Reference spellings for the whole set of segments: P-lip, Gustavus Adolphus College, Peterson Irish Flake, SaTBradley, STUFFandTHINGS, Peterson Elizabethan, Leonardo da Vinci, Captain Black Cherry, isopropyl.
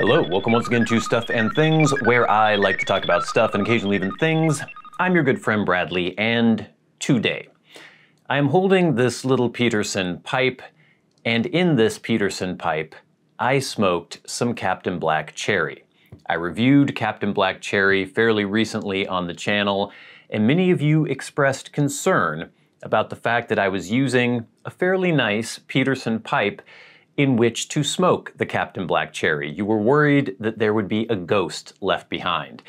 Hello, welcome once again to Stuff and Things, where I like to talk about stuff and occasionally even things. I'm your good friend Bradley, and today I am holding this little Peterson pipe, and in this Peterson pipe, I smoked some Captain Black Cherry. I reviewed Captain Black Cherry fairly recently on the channel, and many of you expressed concern about the fact that I was using a fairly nice Peterson pipe in which to smoke the Captain Black Cherry. You were worried that there would be a ghost left behind.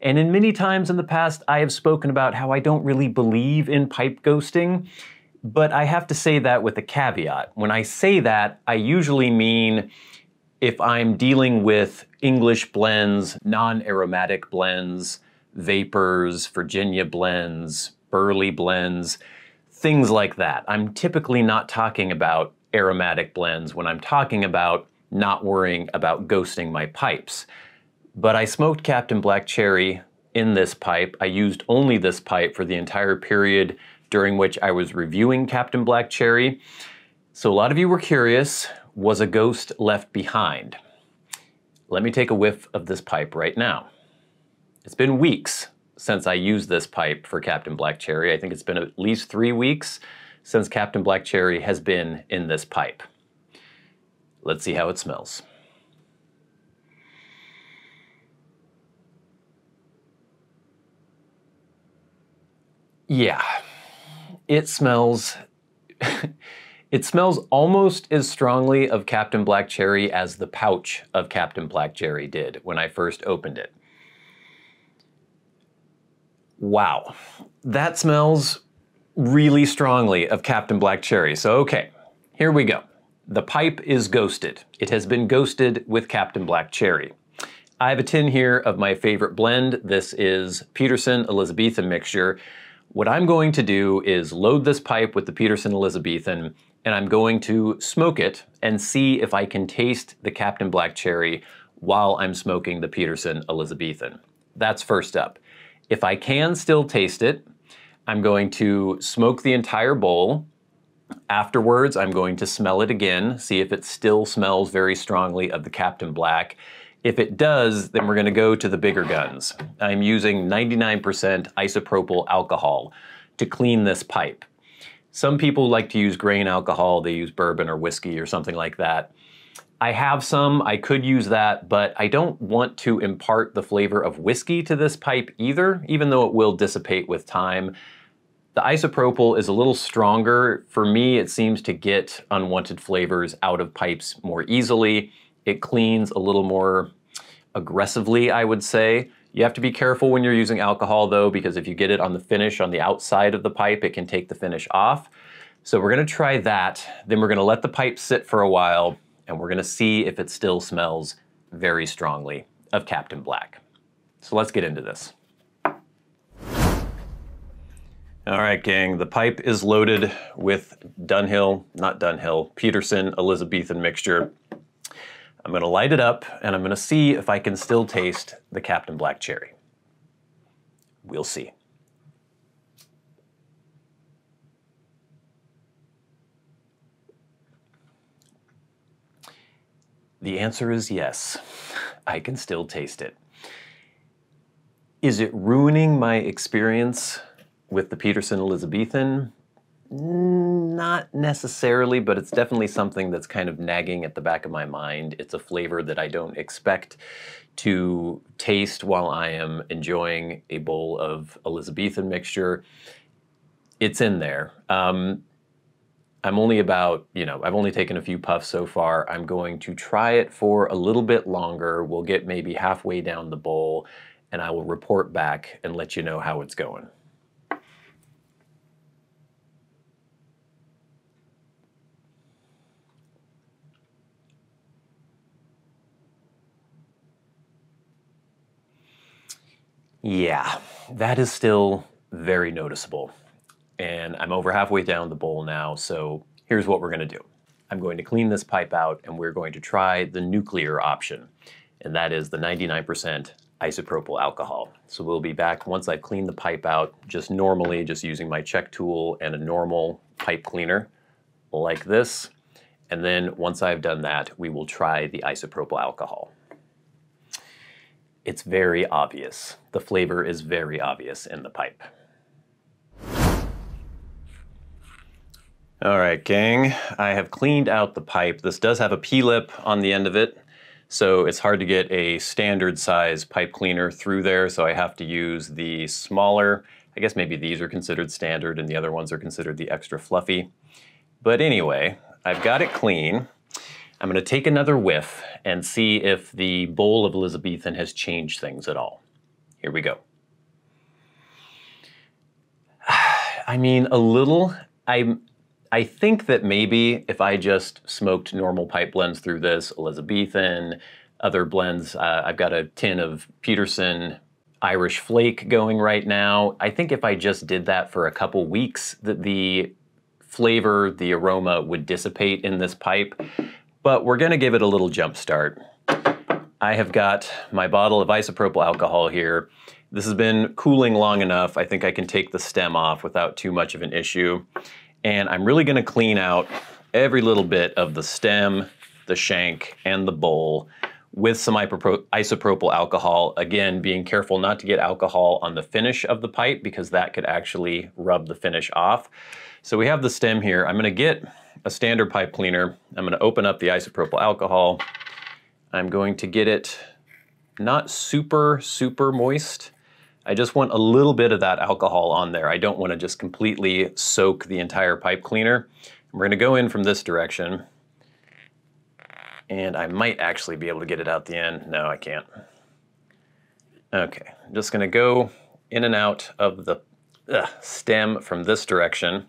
And in many times in the past, I have spoken about how I don't really believe in pipe ghosting, but I have to say that with a caveat. When I say that, I usually mean if I'm dealing with English blends, non-aromatic blends, vapors, Virginia blends, burley blends, things like that. I'm typically not talking about aromatic blends when I'm talking about not worrying about ghosting my pipes. But I smoked Captain Black Cherry in this pipe. I used only this pipe for the entire period during which I was reviewing Captain Black Cherry. So a lot of you were curious, was a ghost left behind? Let me take a whiff of this pipe right now. It's been weeks since I used this pipe for Captain Black Cherry. I think it's been at least 3 weeks since Captain Black Cherry has been in this pipe. Let's see how it smells. Yeah, it smells almost as strongly of Captain Black Cherry as the pouch of Captain Black Cherry did when I first opened it. Wow, that smells really strongly of Captain Black Cherry. So okay, here we go. The pipe is ghosted. It has been ghosted with Captain Black Cherry. I have a tin here of my favorite blend. This is Peterson Elizabethan mixture. What I'm going to do is load this pipe with the Peterson Elizabethan, and I'm going to smoke it and see if I can taste the Captain Black Cherry while I'm smoking the Peterson Elizabethan. That's first up. If I can still taste it, I'm going to smoke the entire bowl. Afterwards, I'm going to smell it again, see if it still smells very strongly of the Captain Black. If it does, then we're gonna go to the bigger guns. I'm using 99% isopropyl alcohol to clean this pipe. Some people like to use grain alcohol. They use bourbon or whiskey or something like that. I have some, I could use that, but I don't want to impart the flavor of whiskey to this pipe either, even though it will dissipate with time. The isopropyl is a little stronger. For me, it seems to get unwanted flavors out of pipes more easily. It cleans a little more aggressively, I would say. You have to be careful when you're using alcohol though, because if you get it on the finish on the outside of the pipe, it can take the finish off. So we're gonna try that. Then we're gonna let the pipe sit for a while, and we're gonna see if it still smells very strongly of Captain Black. So let's get into this. All right, gang, the pipe is loaded with Peterson Elizabethan mixture. I'm gonna light it up, and I'm gonna see if I can still taste the Captain Black Cherry. We'll see. The answer is yes, I can still taste it. Is it ruining my experience with the Peterson Elizabethan? Not necessarily, but it's definitely something that's kind of nagging at the back of my mind. It's a flavor that I don't expect to taste while I am enjoying a bowl of Elizabethan mixture. It's in there. I'm only about, I've only taken a few puffs so far. I'm going to try it for a little bit longer. We'll get maybe halfway down the bowl, and I will report back and let you know how it's going. Yeah, that is still very noticeable. And I'm over halfway down the bowl now, so here's what we're gonna do. I'm going to clean this pipe out, and we're going to try the nuclear option, and that is the 99% isopropyl alcohol. So we'll be back once I've cleaned the pipe out, just normally, just using my check tool and a normal pipe cleaner like this. And then once I've done that, we will try the isopropyl alcohol. It's very obvious. The flavor is very obvious in the pipe. All right, gang, I have cleaned out the pipe. This does have a P-lip on the end of it, so it's hard to get a standard size pipe cleaner through there, so I have to use the smaller. I guess maybe these are considered standard and the other ones are considered the extra fluffy. But anyway, I've got it clean. I'm gonna take another whiff and see if the bowl of Elizabethan has changed things at all. Here we go. I mean, a little. I think that maybe if I just smoked normal pipe blends through this, Elizabethan, other blends, I've got a tin of Peterson Irish Flake going right now. I think if I just did that for a couple weeks, that the flavor, the aroma would dissipate in this pipe. But we're gonna give it a little jump start. I have got my bottle of isopropyl alcohol here. This has been cooling long enough. I think I can take the stem off without too much of an issue. And I'm really gonna clean out every little bit of the stem, the shank, and the bowl with some isopropyl alcohol. Again, being careful not to get alcohol on the finish of the pipe because that could actually rub the finish off. So we have the stem here. I'm gonna get a standard pipe cleaner. I'm gonna open up the isopropyl alcohol. I'm going to get it not super, super moist. I just want a little bit of that alcohol on there. I don't want to just completely soak the entire pipe cleaner. We're going to go in from this direction. And I might actually be able to get it out the end. No, I can't. Okay, I'm just going to go in and out of the stem from this direction.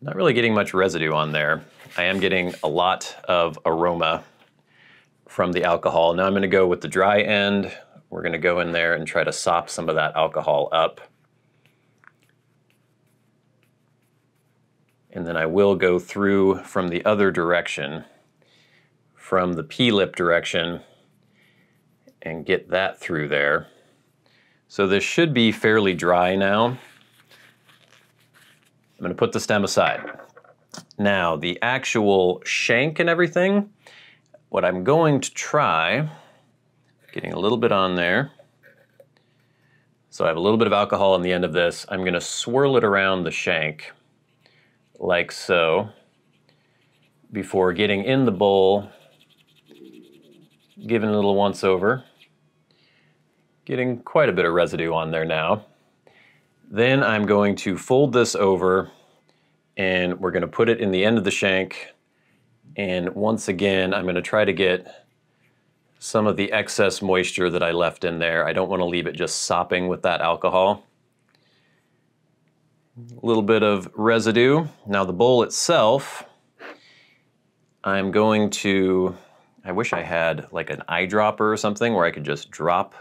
Not really getting much residue on there. I am getting a lot of aroma from the alcohol. Now I'm going to go with the dry end. We're gonna go in there and try to sop some of that alcohol up. And then I will go through from the other direction, from the P-lip direction, and get that through there. So this should be fairly dry now. I'm gonna put the stem aside. Now, the actual shank and everything, what I'm going to try, getting a little bit on there. So I have a little bit of alcohol on the end of this. I'm gonna swirl it around the shank like so before getting in the bowl, giving it a little once over, getting quite a bit of residue on there now. Then I'm going to fold this over and we're gonna put it in the end of the shank. And once again, I'm gonna try to get some of the excess moisture that I left in there. I don't want to leave it just sopping with that alcohol. A little bit of residue. Now the bowl itself, I'm going to, I wish I had like an eyedropper or something where I could just drop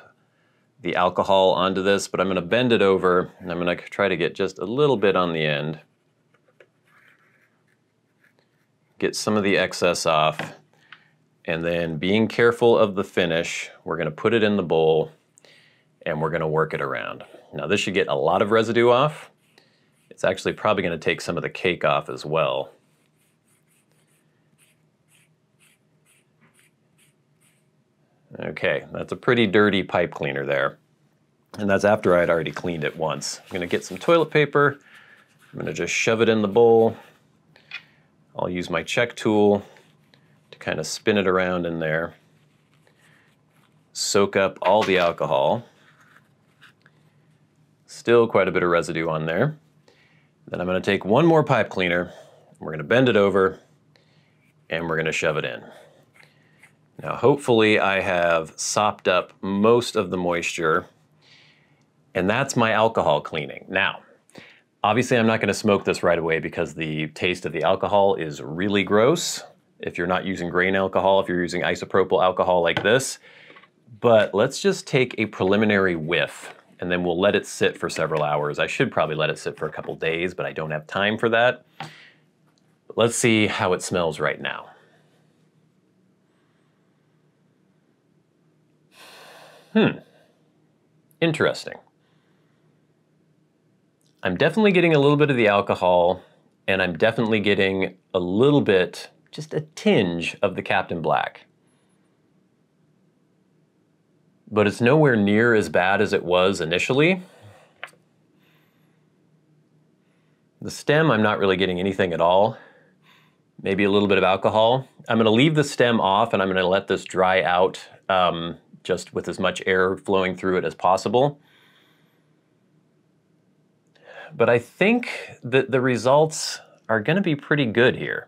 the alcohol onto this, but I'm going to bend it over and I'm going to try to get just a little bit on the end. Get some of the excess off. And then being careful of the finish, we're gonna put it in the bowl and we're gonna work it around. Now this should get a lot of residue off. It's actually probably gonna take some of the cake off as well. Okay, that's a pretty dirty pipe cleaner there. And that's after I had already cleaned it once. I'm gonna get some toilet paper. I'm gonna just shove it in the bowl. I'll use my check tool to kind of spin it around in there, soak up all the alcohol. Still quite a bit of residue on there. Then I'm gonna take one more pipe cleaner, we're gonna bend it over, and we're gonna shove it in. Now hopefully I have sopped up most of the moisture, and that's my alcohol cleaning. Now, obviously I'm not gonna smoke this right away because the taste of the alcohol is really gross. If you're not using grain alcohol, if you're using isopropyl alcohol like this. But let's just take a preliminary whiff and then we'll let it sit for several hours. I should probably let it sit for a couple days, but I don't have time for that. Let's see how it smells right now. Interesting. I'm definitely getting a little bit of the alcohol and I'm definitely getting a little bit, just a tinge of the Captain Black. but it's nowhere near as bad as it was initially. The stem, I'm not really getting anything at all. Maybe a little bit of alcohol. I'm gonna leave the stem off and I'm gonna let this dry out just with as much air flowing through it as possible. But I think that the results are gonna be pretty good here.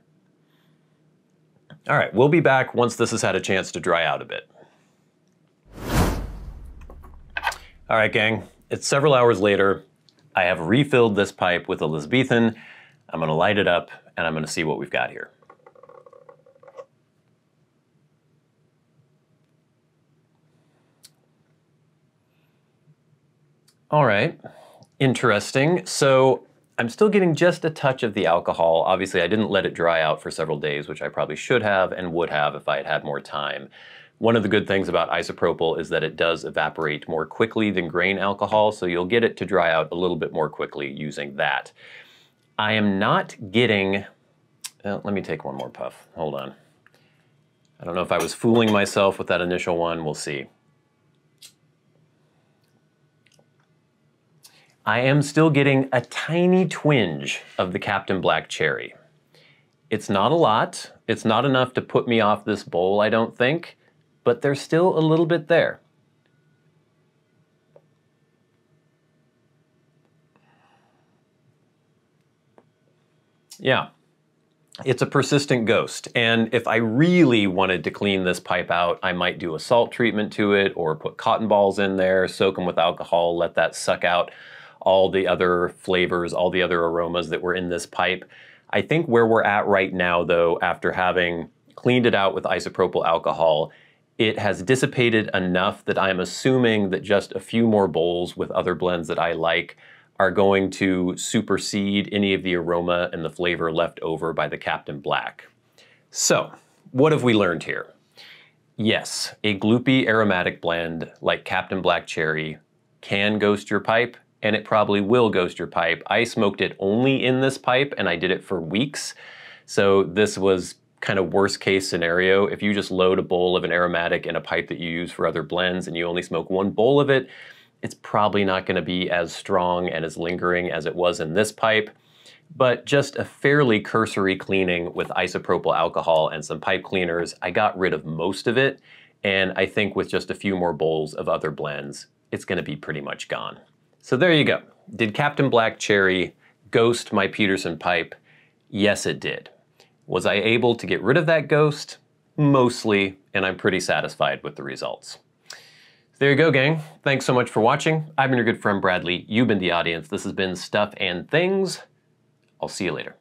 All right, we'll be back once this has had a chance to dry out a bit. All right, gang, it's several hours later. I have refilled this pipe with Elizabethan. I'm gonna light it up and I'm gonna see what we've got here. All right, interesting. So I'm still getting just a touch of the alcohol. Obviously I didn't let it dry out for several days, which I probably should have and would have if I had had more time. One of the good things about isopropyl is that it does evaporate more quickly than grain alcohol, so you'll get it to dry out a little bit more quickly using that. I am not getting, let me take one more puff, hold on. I don't know if I was fooling myself with that initial one, we'll see. I am still getting a tiny twinge of the Captain Black Cherry. It's not a lot, it's not enough to put me off this bowl, I don't think, but there's still a little bit there. Yeah, it's a persistent ghost. And if I really wanted to clean this pipe out, I might do a salt treatment to it or put cotton balls in there, soak them with alcohol, let that suck out all the other flavors, all the other aromas that were in this pipe. I think where we're at right now though, after having cleaned it out with isopropyl alcohol, it has dissipated enough that I'm assuming that just a few more bowls with other blends that I like are going to supersede any of the aroma and the flavor left over by the Captain Black. So, what have we learned here? Yes, a gloopy aromatic blend like Captain Black Cherry can ghost your pipe, and it probably will ghost your pipe. I smoked it only in this pipe, and I did it for weeks, so this was kind of worst case scenario. If you just load a bowl of an aromatic in a pipe that you use for other blends and you only smoke one bowl of it, it's probably not going to be as strong and as lingering as it was in this pipe, but just a fairly cursory cleaning with isopropyl alcohol and some pipe cleaners, I got rid of most of it, and I think with just a few more bowls of other blends, it's going to be pretty much gone. So there you go. Did Captain Black Cherry ghost my Peterson pipe? Yes, it did. Was I able to get rid of that ghost? Mostly, and I'm pretty satisfied with the results. There you go, gang. Thanks so much for watching. I've been your good friend, Bradley. You've been the audience. This has been Stuff and Things. I'll see you later.